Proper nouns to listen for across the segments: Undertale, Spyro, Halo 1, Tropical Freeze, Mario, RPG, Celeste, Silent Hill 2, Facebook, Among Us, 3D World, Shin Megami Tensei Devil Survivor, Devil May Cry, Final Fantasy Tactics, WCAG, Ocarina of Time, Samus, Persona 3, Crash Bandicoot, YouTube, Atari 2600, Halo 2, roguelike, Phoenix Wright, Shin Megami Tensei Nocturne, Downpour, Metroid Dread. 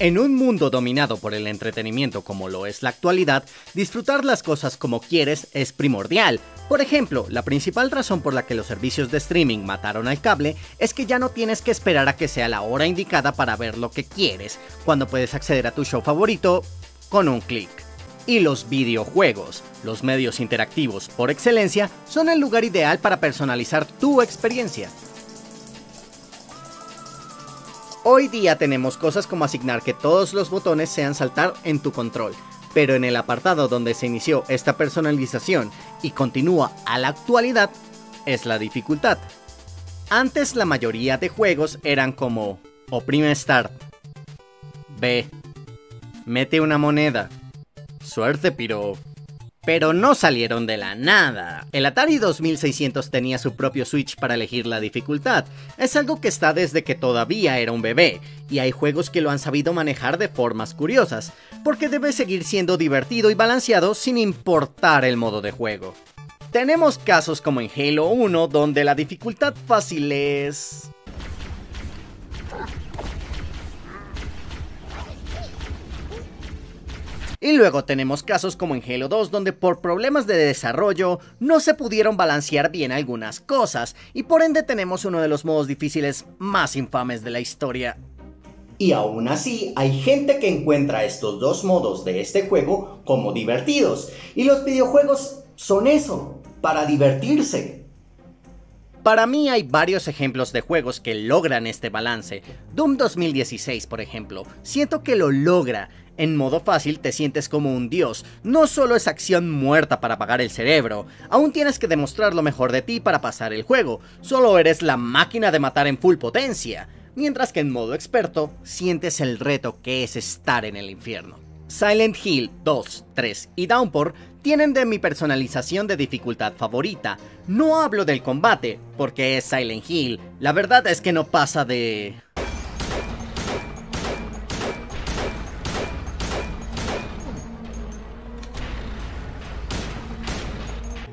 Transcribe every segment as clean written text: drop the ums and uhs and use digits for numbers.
En un mundo dominado por el entretenimiento como lo es la actualidad, disfrutar las cosas como quieres es primordial. Por ejemplo, la principal razón por la que los servicios de streaming mataron al cable es que ya no tienes que esperar a que sea la hora indicada para ver lo que quieres, cuando puedes acceder a tu show favorito con un clic. Y los videojuegos, los medios interactivos por excelencia, son el lugar ideal para personalizar tu experiencia. Hoy día tenemos cosas como asignar que todos los botones sean saltar en tu control, pero en el apartado donde se inició esta personalización y continúa a la actualidad, es la dificultad. Antes la mayoría de juegos eran como, oprime Start, B, mete una moneda, suerte piro. Pero no salieron de la nada. El Atari 2600 tenía su propio switch para elegir la dificultad. Es algo que está desde que todavía era un bebé, y hay juegos que lo han sabido manejar de formas curiosas, porque debe seguir siendo divertido y balanceado sin importar el modo de juego. Tenemos casos como en Halo 1, donde la dificultad fácil es... Y luego tenemos casos como en Halo 2, donde por problemas de desarrollo no se pudieron balancear bien algunas cosas, y por ende tenemos uno de los modos difíciles más infames de la historia. Y aún así, hay gente que encuentra estos dos modos de este juego como divertidos, y los videojuegos son eso, para divertirse. Para mí hay varios ejemplos de juegos que logran este balance. Doom 2016, por ejemplo, siento que lo logra. En modo fácil te sientes como un dios, no solo es acción muerta para apagar el cerebro, aún tienes que demostrar lo mejor de ti para pasar el juego, solo eres la máquina de matar en full potencia, mientras que en modo experto sientes el reto que es estar en el infierno. Silent Hill 2, 3 y Downpour tienen de mi personalización de dificultad favorita. No hablo del combate, porque es Silent Hill. La verdad es que no pasa de...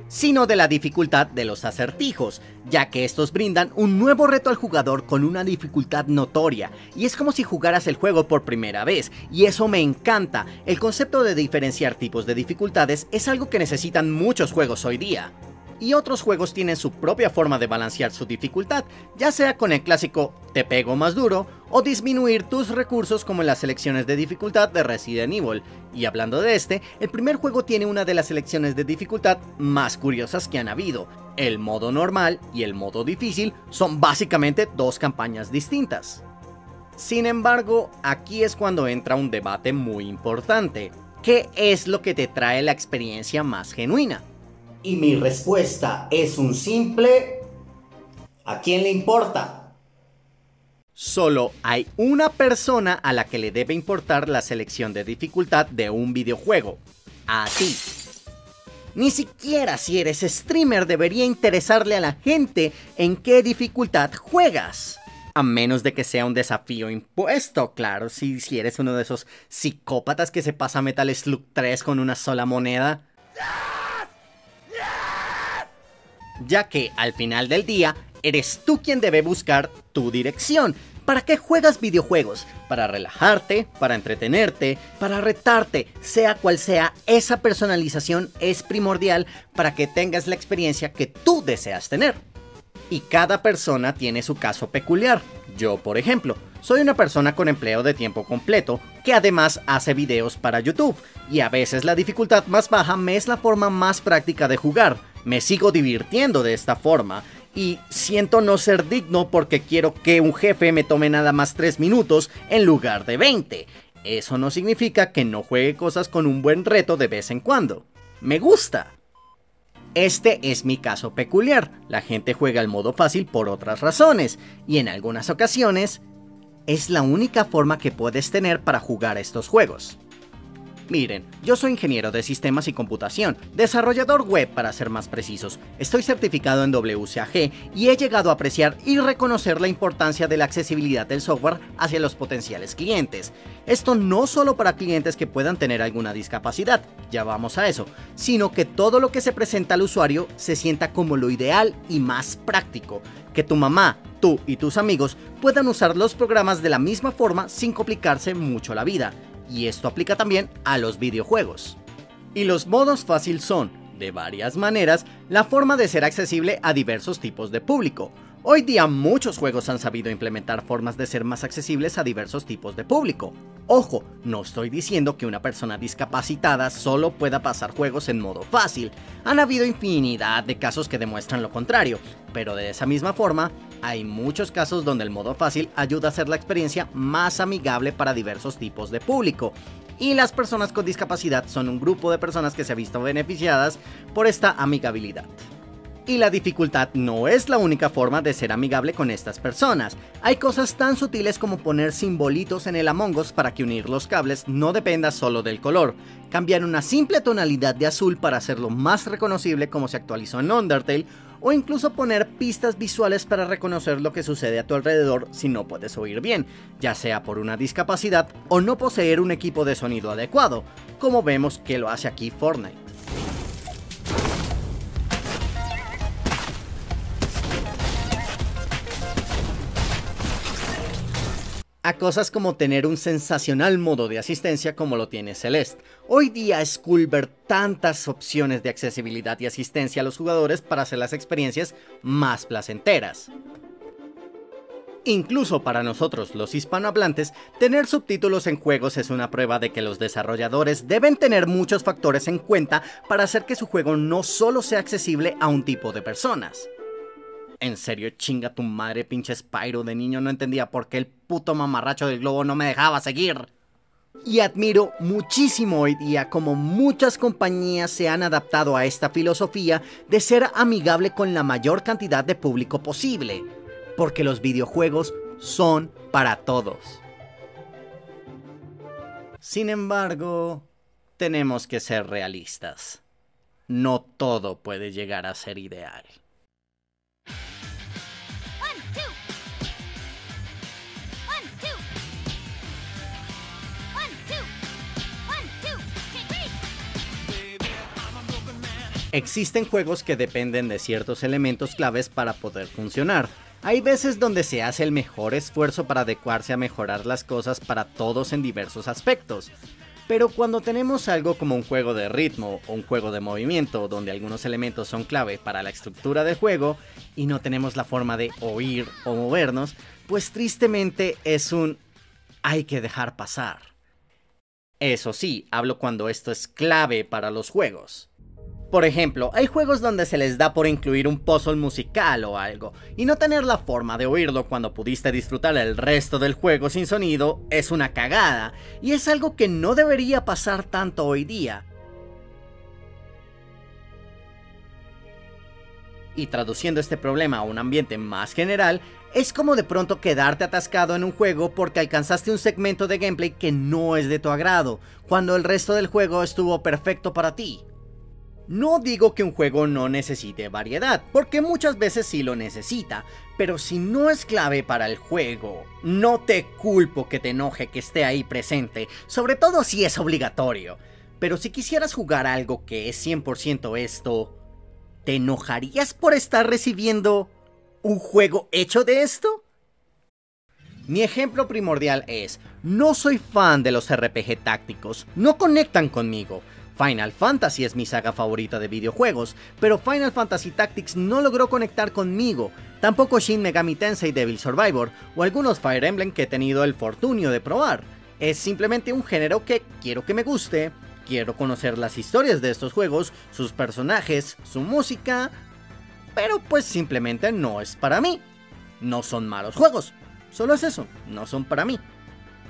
sino de la dificultad de los acertijos, ya que estos brindan un nuevo reto al jugador con una dificultad notoria, y es como si jugaras el juego por primera vez, y eso me encanta. El concepto de diferenciar tipos de dificultades es algo que necesitan muchos juegos hoy día. Y otros juegos tienen su propia forma de balancear su dificultad, ya sea con el clásico te pego más duro, o disminuir tus recursos como en las selecciones de dificultad de Resident Evil. Y hablando de este, el primer juego tiene una de las selecciones de dificultad más curiosas que han habido. El modo normal y el modo difícil son básicamente dos campañas distintas. Sin embargo, aquí es cuando entra un debate muy importante. ¿Qué es lo que te trae la experiencia más genuina? Y mi respuesta es un simple... ¿a quién le importa? Solo hay una persona a la que le debe importar la selección de dificultad de un videojuego. A ti. Ni siquiera si eres streamer debería interesarle a la gente en qué dificultad juegas. A menos de que sea un desafío impuesto, claro. Si eres uno de esos psicópatas que se pasa Metal Slug 3 con una sola moneda. Ya que, al final del día, eres tú quien debe buscar tu dirección. ¿Para qué juegas videojuegos? Para relajarte, para entretenerte, para retarte. Sea cual sea, esa personalización es primordial para que tengas la experiencia que tú deseas tener. Y cada persona tiene su caso peculiar. Yo, por ejemplo, soy una persona con empleo de tiempo completo, que además hace videos para YouTube, y a veces la dificultad más baja me es la forma más práctica de jugar. Me sigo divirtiendo de esta forma, y siento no ser digno porque quiero que un jefe me tome nada más 3 minutos en lugar de 20. Eso no significa que no juegue cosas con un buen reto de vez en cuando. ¡Me gusta! Este es mi caso peculiar. La gente juega el modo fácil por otras razones, y en algunas ocasiones es la única forma que puedes tener para jugar estos juegos. Miren, yo soy ingeniero de sistemas y computación, desarrollador web para ser más precisos. Estoy certificado en WCAG y he llegado a apreciar y reconocer la importancia de la accesibilidad del software hacia los potenciales clientes. Esto no solo para clientes que puedan tener alguna discapacidad, ya vamos a eso, sino que todo lo que se presenta al usuario se sienta como lo ideal y más práctico. Que tu mamá, tú y tus amigos puedan usar los programas de la misma forma sin complicarse mucho la vida, y esto aplica también a los videojuegos. Y los modos fácil son, de varias maneras, la forma de ser accesible a diversos tipos de público. Hoy día muchos juegos han sabido implementar formas de ser más accesibles a diversos tipos de público. Ojo, no estoy diciendo que una persona discapacitada solo pueda pasar juegos en modo fácil. Han habido infinidad de casos que demuestran lo contrario, pero de esa misma forma, hay muchos casos donde el modo fácil ayuda a hacer la experiencia más amigable para diversos tipos de público. Y las personas con discapacidad son un grupo de personas que se ha visto beneficiadas por esta amigabilidad. Y la dificultad no es la única forma de ser amigable con estas personas. Hay cosas tan sutiles como poner simbolitos en el Among Us para que unir los cables no dependa solo del color, cambiar una simple tonalidad de azul para hacerlo más reconocible como se actualizó en Undertale, o incluso poner pistas visuales para reconocer lo que sucede a tu alrededor si no puedes oír bien, ya sea por una discapacidad o no poseer un equipo de sonido adecuado, como vemos que lo hace aquí Fortnite. A cosas como tener un sensacional modo de asistencia como lo tiene Celeste. Hoy día es cool ver tantas opciones de accesibilidad y asistencia a los jugadores para hacer las experiencias más placenteras. Incluso para nosotros los hispanohablantes, tener subtítulos en juegos es una prueba de que los desarrolladores deben tener muchos factores en cuenta para hacer que su juego no solo sea accesible a un tipo de personas. En serio, chinga tu madre, pinche Spyro. De niño no entendía por qué el puto mamarracho del globo no me dejaba seguir. Y admiro muchísimo hoy día como muchas compañías se han adaptado a esta filosofía de ser amigable con la mayor cantidad de público posible, porque los videojuegos son para todos. Sin embargo, tenemos que ser realistas. No todo puede llegar a ser ideal. Existen juegos que dependen de ciertos elementos claves para poder funcionar. Hay veces donde se hace el mejor esfuerzo para adecuarse a mejorar las cosas para todos en diversos aspectos. Pero cuando tenemos algo como un juego de ritmo o un juego de movimiento donde algunos elementos son clave para la estructura del juego y no tenemos la forma de oír o movernos, pues tristemente es un hay que dejar pasar. Eso sí, hablo cuando esto es clave para los juegos. Por ejemplo, hay juegos donde se les da por incluir un puzzle musical o algo, y no tener la forma de oírlo cuando pudiste disfrutar el resto del juego sin sonido es una cagada, y es algo que no debería pasar tanto hoy día. Y traduciendo este problema a un ambiente más general, es como de pronto quedarte atascado en un juego porque alcanzaste un segmento de gameplay que no es de tu agrado, cuando el resto del juego estuvo perfecto para ti. No digo que un juego no necesite variedad, porque muchas veces sí lo necesita, pero si no es clave para el juego, no te culpo que te enoje que esté ahí presente, sobre todo si es obligatorio. Pero si quisieras jugar algo que es 100% esto, ¿te enojarías por estar recibiendo un juego hecho de esto? Mi ejemplo primordial es, no soy fan de los RPG tácticos, no conectan conmigo. Final Fantasy es mi saga favorita de videojuegos, pero Final Fantasy Tactics no logró conectar conmigo, tampoco Shin Megami Tensei Devil Survivor o algunos Fire Emblem que he tenido el fortunio de probar. Es simplemente un género que quiero que me guste, quiero conocer las historias de estos juegos, sus personajes, su música, pero pues simplemente no es para mí. No son malos juegos, solo es eso, no son para mí.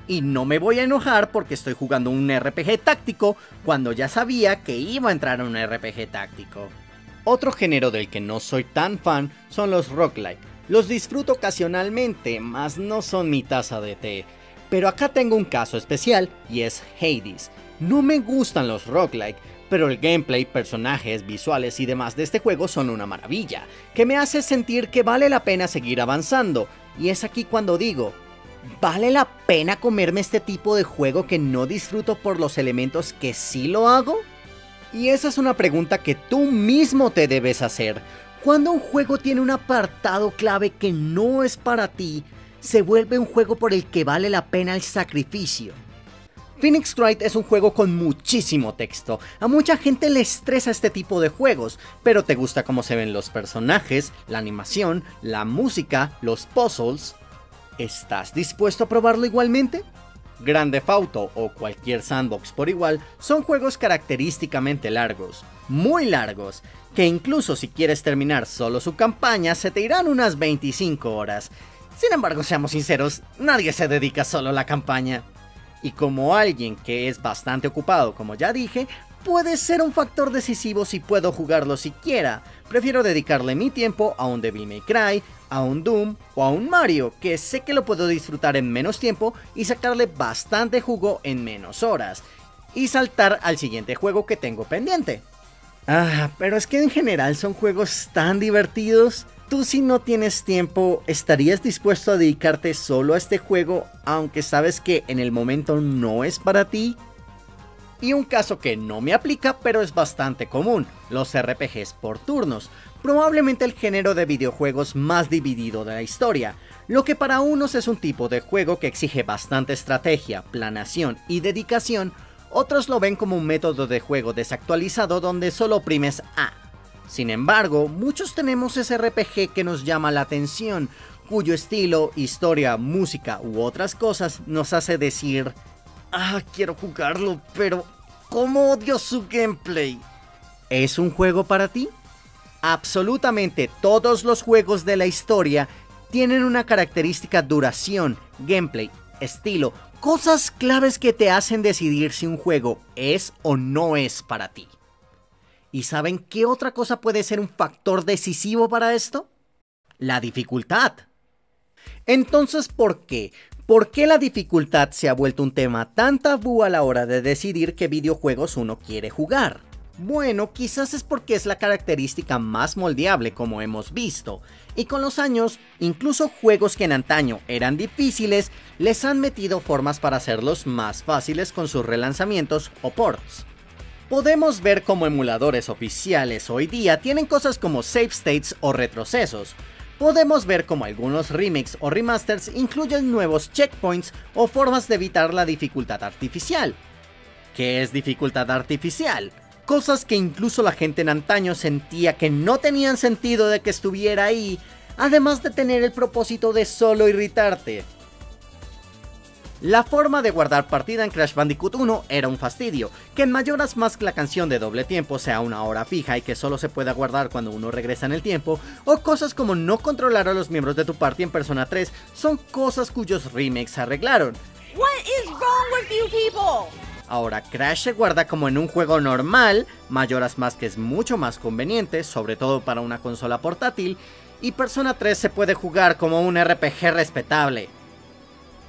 Y no me voy a enojar porque estoy jugando un RPG táctico cuando ya sabía que iba a entrar a un RPG táctico. Otro género del que no soy tan fan son los roguelike. Los disfruto ocasionalmente, mas no son mi taza de té. Pero acá tengo un caso especial y es Hades. No me gustan los roguelike, pero el gameplay, personajes, visuales y demás de este juego son una maravilla, que me hace sentir que vale la pena seguir avanzando. Y es aquí cuando digo, ¿vale la pena comerme este tipo de juego que no disfruto por los elementos que sí lo hago? Y esa es una pregunta que tú mismo te debes hacer. Cuando un juego tiene un apartado clave que no es para ti, se vuelve un juego por el que vale la pena el sacrificio. Phoenix Wright es un juego con muchísimo texto. A mucha gente le estresa este tipo de juegos, pero te gusta cómo se ven los personajes, la animación, la música, los puzzles. ¿Estás dispuesto a probarlo igualmente? Grand Theft Auto o cualquier sandbox por igual son juegos característicamente largos, muy largos, que incluso si quieres terminar solo su campaña se te irán unas 25 horas. Sin embargo, seamos sinceros, nadie se dedica solo a la campaña. Y como alguien que es bastante ocupado, como ya dije, puede ser un factor decisivo si puedo jugarlo siquiera. Prefiero dedicarle mi tiempo a un Devil May Cry, a un Doom o a un Mario, que sé que lo puedo disfrutar en menos tiempo y sacarle bastante jugo en menos horas. Y saltar al siguiente juego que tengo pendiente. Pero es que en general son juegos tan divertidos. Tú, si no tienes tiempo, ¿estarías dispuesto a dedicarte solo a este juego aunque sabes que en el momento no es para ti? Y un caso que no me aplica pero es bastante común, los RPGs por turnos, probablemente el género de videojuegos más dividido de la historia. Lo que para unos es un tipo de juego que exige bastante estrategia, planeación y dedicación, otros lo ven como un método de juego desactualizado donde solo oprimes A. Sin embargo, muchos tenemos ese RPG que nos llama la atención, cuyo estilo, historia, música u otras cosas nos hace decir: ah, quiero jugarlo, pero ¿cómo odio su gameplay? ¿Es un juego para ti? Absolutamente todos los juegos de la historia tienen una característica: duración, gameplay, estilo, cosas claves que te hacen decidir si un juego es o no es para ti. ¿Y saben qué otra cosa puede ser un factor decisivo para esto? La dificultad. Entonces, ¿por qué? ¿Por qué la dificultad se ha vuelto un tema tan tabú a la hora de decidir qué videojuegos uno quiere jugar? Bueno, quizás es porque es la característica más moldeable, como hemos visto, y con los años, incluso juegos que en antaño eran difíciles, les han metido formas para hacerlos más fáciles con sus relanzamientos o ports. Podemos ver cómo emuladores oficiales hoy día tienen cosas como save states o retrocesos. Podemos ver cómo algunos remakes o remasters incluyen nuevos checkpoints o formas de evitar la dificultad artificial. ¿Qué es dificultad artificial? Cosas que incluso la gente en antaño sentía que no tenían sentido de que estuviera ahí, además de tener el propósito de solo irritarte. La forma de guardar partida en Crash Bandicoot 1 era un fastidio, que en Majora's Mask la canción de doble tiempo sea una hora fija y que solo se pueda guardar cuando uno regresa en el tiempo, o cosas como no controlar a los miembros de tu party en Persona 3, son cosas cuyos remakes arreglaron. What is wrong with you people? Ahora Crash se guarda como en un juego normal, Majora's Mask es mucho más conveniente, sobre todo para una consola portátil, y Persona 3 se puede jugar como un RPG respetable.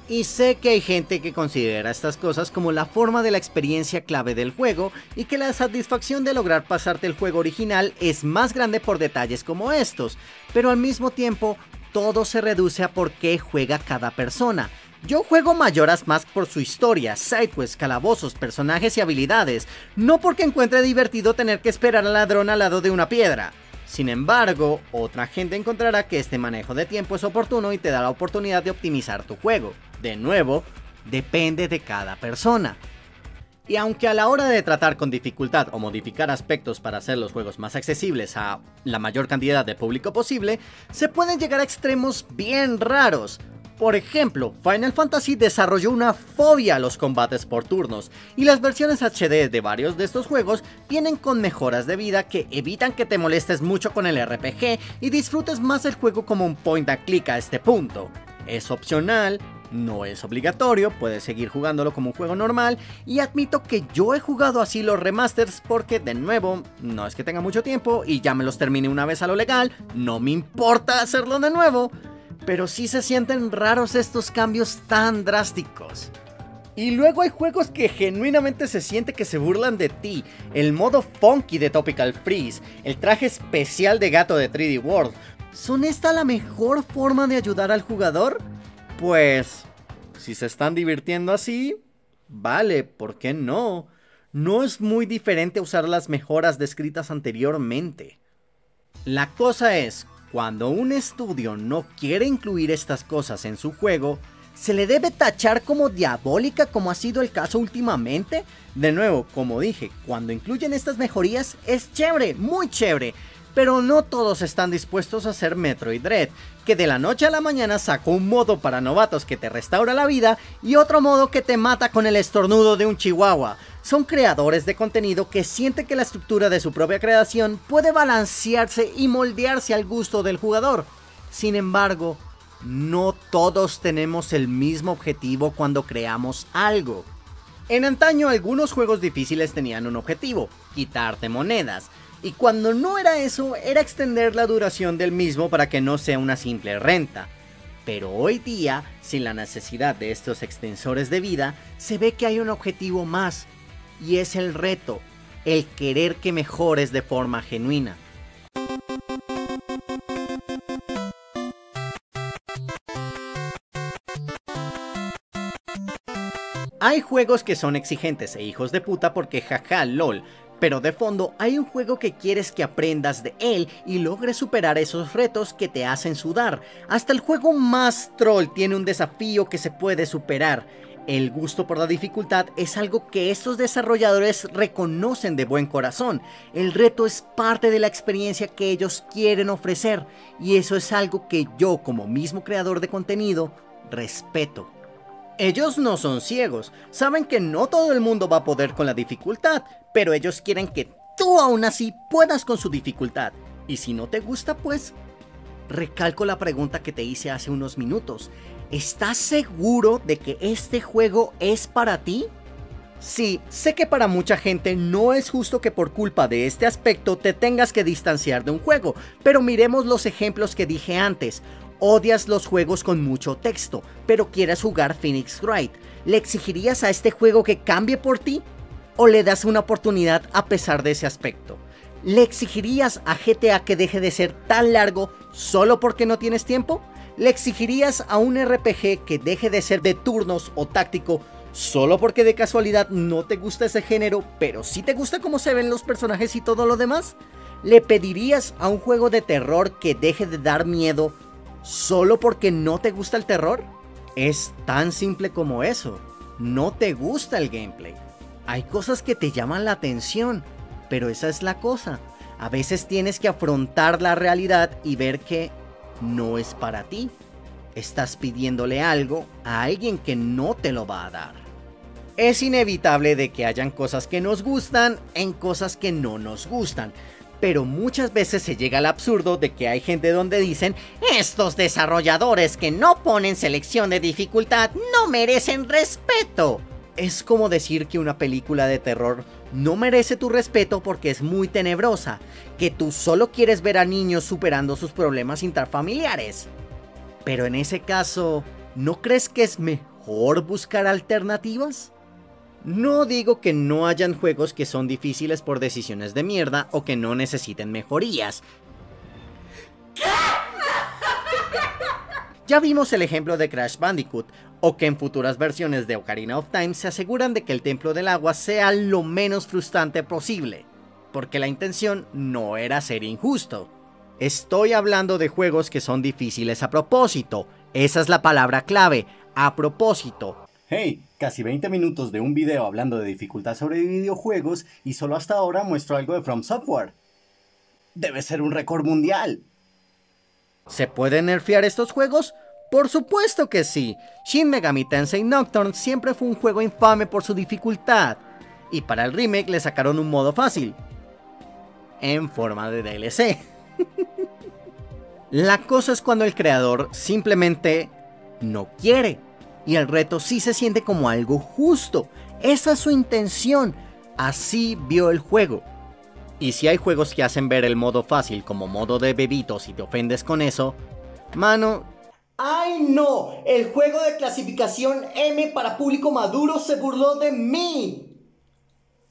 Y sé que hay gente que considera estas cosas como la forma de la experiencia clave del juego y que la satisfacción de lograr pasarte el juego original es más grande por detalles como estos, pero al mismo tiempo todo se reduce a por qué juega cada persona. Yo juego Majora's Mask por su historia, sidequests, calabozos, personajes y habilidades, no porque encuentre divertido tener que esperar al ladrón al lado de una piedra. Sin embargo, otra gente encontrará que este manejo de tiempo es oportuno y te da la oportunidad de optimizar tu juego. De nuevo, depende de cada persona. Y aunque a la hora de tratar con dificultad o modificar aspectos para hacer los juegos más accesibles a la mayor cantidad de público posible, se pueden llegar a extremos bien raros. Por ejemplo, Final Fantasy desarrolló una fobia a los combates por turnos, y las versiones HD de varios de estos juegos vienen con mejoras de vida que evitan que te molestes mucho con el RPG y disfrutes más el juego como un point and click a este punto. Es opcional, no es obligatorio, puedes seguir jugándolo como un juego normal, y admito que yo he jugado así los remasters porque, de nuevo, no es que tenga mucho tiempo y ya me los terminé una vez a lo legal, no me importa hacerlo de nuevo. Pero sí se sienten raros estos cambios tan drásticos. Y luego hay juegos que genuinamente se siente que se burlan de ti. El modo funky de Tropical Freeze, el traje especial de gato de 3D World. ¿Son esta la mejor forma de ayudar al jugador? Pues, si se están divirtiendo así, vale, ¿por qué no? No es muy diferente usar las mejoras descritas anteriormente. La cosa es, cuando un estudio no quiere incluir estas cosas en su juego, ¿se le debe tachar como diabólica como ha sido el caso últimamente? De nuevo, como dije, cuando incluyen estas mejorías es chévere, muy chévere, pero no todos están dispuestos a hacer Metroid Dread, que de la noche a la mañana sacó un modo para novatos que te restaura la vida y otro modo que te mata con el estornudo de un chihuahua. Son creadores de contenido que sienten que la estructura de su propia creación puede balancearse y moldearse al gusto del jugador. Sin embargo, no todos tenemos el mismo objetivo cuando creamos algo. En antaño algunos juegos difíciles tenían un objetivo, quitarte monedas, y cuando no era eso, era extender la duración del mismo para que no sea una simple renta. Pero hoy día, sin la necesidad de estos extensores de vida, se ve que hay un objetivo más. Y es el reto, el querer que mejores de forma genuina. Hay juegos que son exigentes e hijos de puta porque jaja lol, pero de fondo hay un juego que quieres que aprendas de él y logres superar esos retos que te hacen sudar. Hasta el juego más troll tiene un desafío que se puede superar. El gusto por la dificultad es algo que estos desarrolladores reconocen de buen corazón. El reto es parte de la experiencia que ellos quieren ofrecer, y eso es algo que yo, como mismo creador de contenido, respeto. Ellos no son ciegos, saben que no todo el mundo va a poder con la dificultad, pero ellos quieren que tú aún así puedas con su dificultad. Y si no te gusta, pues... recalco la pregunta que te hice hace unos minutos. ¿Estás seguro de que este juego es para ti? Sí, sé que para mucha gente no es justo que por culpa de este aspecto te tengas que distanciar de un juego, pero miremos los ejemplos que dije antes. Odias los juegos con mucho texto, pero quieres jugar Phoenix Wright. ¿Le exigirías a este juego que cambie por ti? ¿O le das una oportunidad a pesar de ese aspecto? ¿Le exigirías a GTA que deje de ser tan largo solo porque no tienes tiempo? ¿Le exigirías a un RPG que deje de ser de turnos o táctico solo porque de casualidad no te gusta ese género, pero sí te gusta cómo se ven los personajes y todo lo demás? ¿Le pedirías a un juego de terror que deje de dar miedo solo porque no te gusta el terror? Es tan simple como eso. No te gusta el gameplay. Hay cosas que te llaman la atención. Pero esa es la cosa, a veces tienes que afrontar la realidad y ver que no es para ti. Estás pidiéndole algo a alguien que no te lo va a dar. Es inevitable de que hayan cosas que nos gustan en cosas que no nos gustan, pero muchas veces se llega al absurdo de que hay gente donde dicen: estos desarrolladores que no ponen selección de dificultad no merecen respeto. Es como decir que una película de terror no merece tu respeto porque es muy tenebrosa, que tú solo quieres ver a niños superando sus problemas intrafamiliares. Pero en ese caso, ¿no crees que es mejor buscar alternativas? No digo que no hayan juegos que son difíciles por decisiones de mierda o que no necesiten mejorías. Ya vimos el ejemplo de Crash Bandicoot, o que en futuras versiones de Ocarina of Time se aseguran de que el templo del agua sea lo menos frustrante posible, porque la intención no era ser injusto. Estoy hablando de juegos que son difíciles a propósito, esa es la palabra clave, a propósito. Hey, casi 20 minutos de un video hablando de dificultad sobre videojuegos y solo hasta ahora muestro algo de FromSoftware. Debe ser un récord mundial. ¿Se pueden nerfear estos juegos? Por supuesto que sí. Shin Megami Tensei Nocturne siempre fue un juego infame por su dificultad, y para el remake le sacaron un modo fácil, en forma de DLC. La cosa es cuando el creador simplemente no quiere, y el reto sí se siente como algo justo. Esa es su intención, así vio el juego. Y si hay juegos que hacen ver el modo fácil como modo de bebitos y te ofendes con eso, mano... ¡Ay no! El juego de clasificación M para público maduro se burló de mí.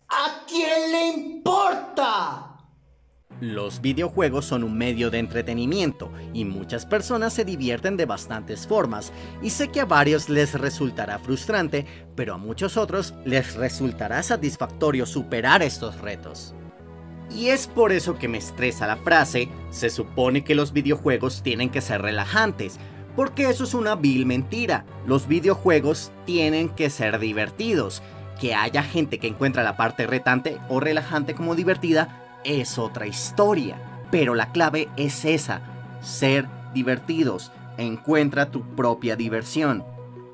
¿A quién le importa? Los videojuegos son un medio de entretenimiento y muchas personas se divierten de bastantes formas, y sé que a varios les resultará frustrante, pero a muchos otros les resultará satisfactorio superar estos retos. Y es por eso que me estresa la frase, se supone que los videojuegos tienen que ser relajantes, porque eso es una vil mentira. Los videojuegos tienen que ser divertidos. Que haya gente que encuentra la parte retante o relajante como divertida es otra historia. Pero la clave es esa, ser divertidos. Encuentra tu propia diversión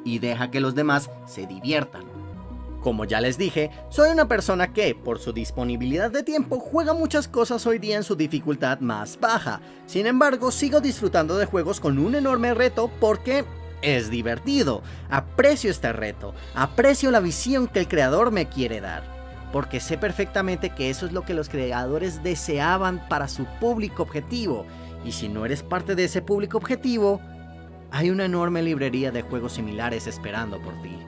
y deja que los demás se diviertan. Como ya les dije, soy una persona que, por su disponibilidad de tiempo, juega muchas cosas hoy día en su dificultad más baja. Sin embargo, sigo disfrutando de juegos con un enorme reto porque es divertido. Aprecio este reto, aprecio la visión que el creador me quiere dar, porque sé perfectamente que eso es lo que los creadores deseaban para su público objetivo. Y si no eres parte de ese público objetivo, hay una enorme librería de juegos similares esperando por ti.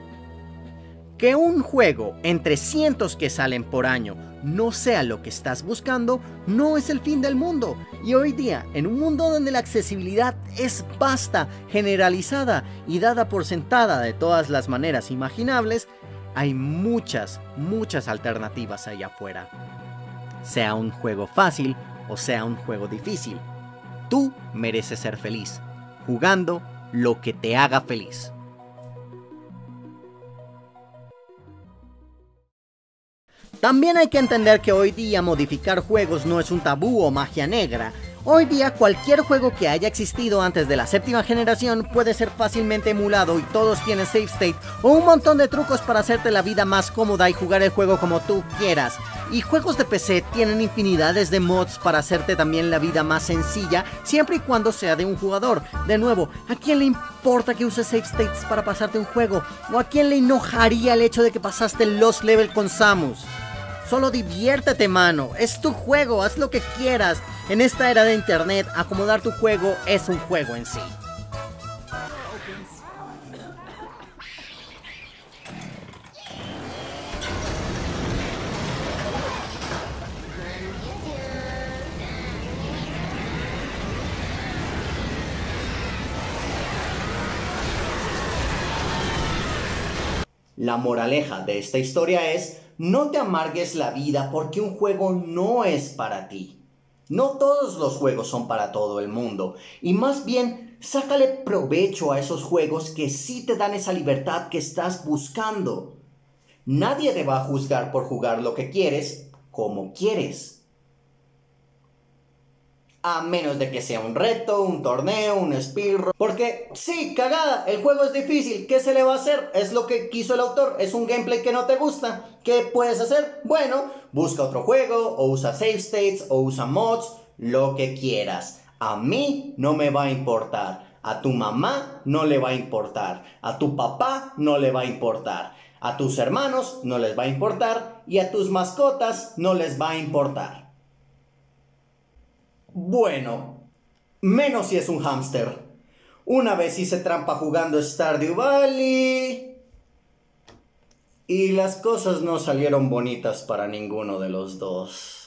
Que un juego entre cientos que salen por año no sea lo que estás buscando no es el fin del mundo. Y hoy día, en un mundo donde la accesibilidad es vasta, generalizada y dada por sentada de todas las maneras imaginables, hay muchas alternativas allá afuera. Sea un juego fácil o sea un juego difícil, tú mereces ser feliz, jugando lo que te haga feliz. También hay que entender que hoy día modificar juegos no es un tabú o magia negra. Hoy día cualquier juego que haya existido antes de la 7ª generación puede ser fácilmente emulado y todos tienen save state o un montón de trucos para hacerte la vida más cómoda y jugar el juego como tú quieras. Y juegos de PC tienen infinidades de mods para hacerte también la vida más sencilla, siempre y cuando sea de un jugador. De nuevo, ¿a quién le importa que uses save states para pasarte un juego? ¿O a quién le enojaría el hecho de que pasaste Lost Level con Samus? Solo diviértete, mano, es tu juego, haz lo que quieras. En esta era de internet, acomodar tu juego es un juego en sí. La moraleja de esta historia es: no te amargues la vida porque un juego no es para ti. No todos los juegos son para todo el mundo. Y más bien, sácale provecho a esos juegos que sí te dan esa libertad que estás buscando. Nadie te va a juzgar por jugar lo que quieres, como quieres. A menos de que sea un reto, un torneo, un speedrun. Porque, sí, cagada, el juego es difícil, ¿qué se le va a hacer? Es lo que quiso el autor, es un gameplay que no te gusta. ¿Qué puedes hacer? Bueno, busca otro juego, o usa save states, o usa mods, lo que quieras. A mí no me va a importar. A tu mamá no le va a importar. A tu papá no le va a importar. A tus hermanos no les va a importar. Y a tus mascotas no les va a importar. Bueno, menos si es un hámster. Una vez hice trampa jugando Stardew Valley y las cosas no salieron bonitas para ninguno de los dos.